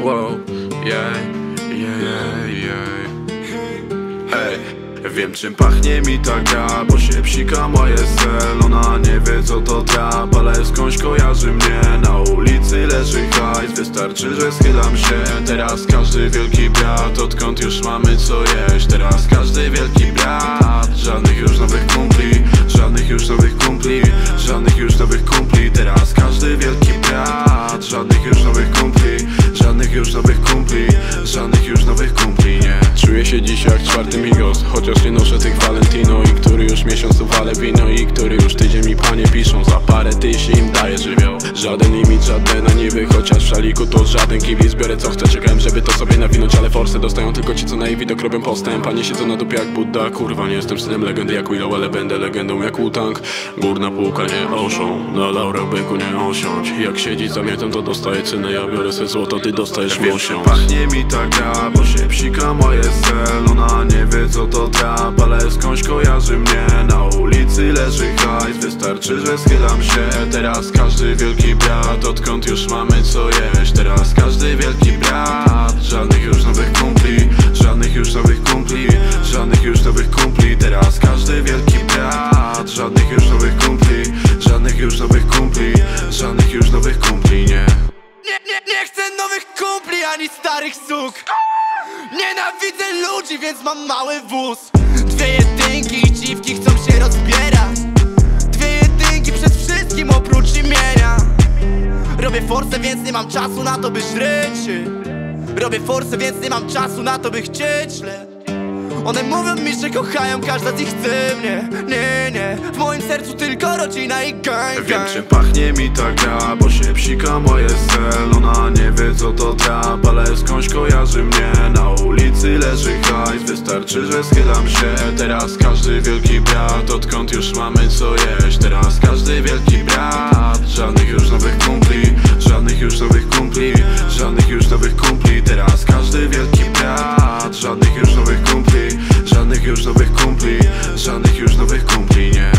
Wow, Hej, wiem czym pachnie mi ta gra, bo się psika moje sel. Ona nie wie co to trap, ale skądś kojarzy mnie. Na ulicy leży hajs, wystarczy, że schylam się. Teraz każdy wielki brat, odkąd już mamy co jeść. Teraz każdy wielki brat, żadnych już nowych kumpli. Żadnych już nowych kumpli, żadnych już nowych kumpli. Teraz każdy wielki brat, żadnych już nowych kumpli. Żadnych już nowych kumpli, żadnych już nowych kumpli, nie. Czuję się dziś jak czwarty Migos, chociaż nie noszę tych Valentino. I który już miesiąc uwalę wino, i który już tydzień mi panie piszą. Za parę tysięcy im daje żywioł. Żaden limit, żadne na niby, chociaż w szaliku to żaden kiwi. Zbiorę co chcę, czekałem żeby to sobie nawinąć, ale forsę dostają tylko ci co na jej widok robią postęp. Panie siedzą na dupie jak Budda, kurwa nie jestem synem legendy jak Willow, ale będę legendą jak Wu-Tang. Górna półka nie oszą, na laurę byku nie osiądź. Jak siedzi za mietem to dostaje cynę, ja biorę se złoto, ty dostajesz mosiądź. Pachnie mi ta gra, bo się psika moje sel. Ona nie wie co to trap, ale skądś kojarzy mnie. Na ulicy leży hajs, wystarczy, że schylam się. Teraz każdy wielki brat, odkąd już mamy co jeść. Teraz każdy wielki brat, żadnych już nowych kumpli. Żadnych już nowych kumpli, żadnych już nowych kumpli. Teraz każdy wielki brat, żadnych już nowych kumpli. Żadnych już nowych kumpli, żadnych już nowych kumpli, nie. Nie chcę nowych kumpli, ani starych suk. Nienawidzę ludzi, więc mam mały wóz. Dwie jedynki i dziwki chcą się rozbierać. Dwie jedynki przed wszystkim oprócz imienia. Robię forsę, więc nie mam czasu na to, by żryć. Robię forsę, więc nie mam czasu na to, by chcieć le. One mówią mi, że kochają, każda z nich chce mnie. Nie, w moim sercu tylko rodzina i gang. Wiem czym pachnie mi ta gra, bo się psika moje sel. Ona nie wie co to trap, ale skądś kojarzy mnie. Na ulicy leży hajs, wystarczy, że schylam się. Teraz każdy wielki brat, odkąd już mamy co jeść. Teraz każdy wielki brat, żadnych już nowych kumpli. Żadnych już nowych kumpli, żadnych już nowych kumpli. Teraz każdy wielki brat, żadnych już nowych kumpli. Żadnych już nowych kumpli, żadnych już nowych kumpli, nie.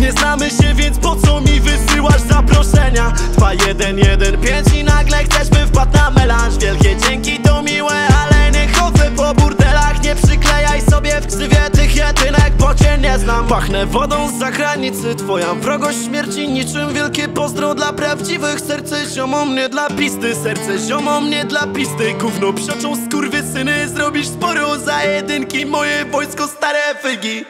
Nie znamy się, więc po co mi wysyłasz zaproszenia? 2115 i nagle chcesz by wpadł na melanż. Wielkie dzięki to miłe, ale nie chodzę po burdelach. Nie przyklejaj sobie w krzywie tych jedynek, bo cię nie znam. Pachnę wodą z zagranicy, twoja wrogość śmierci niczym. Wielkie pozdro dla prawdziwych serce, ziomom nie dla pisty. Serce ziomom nie dla pisty, gówno psioczą skurwysyny. Zrobisz sporo za jedynki, moje wojsko stare fygi.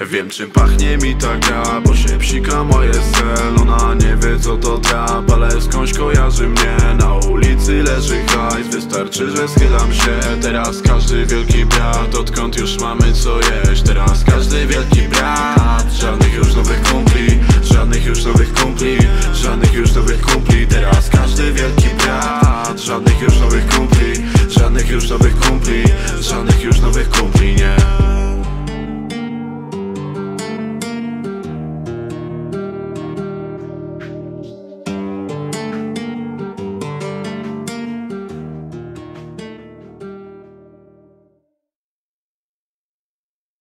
Wiem czym pachnie mi ta gra, bo się psika moje sel. Ona nie wie co to trap, ale skądś kojarzy mnie. Na ulicy leży hajs, wystarczy, że schylam się. Teraz każdy wielki brat, odkąd już mamy co jeść. Teraz każdy wielki brat, żadnych już nowych kumpli. Żadnych już nowych kumpli, żadnych już nowych kumpli.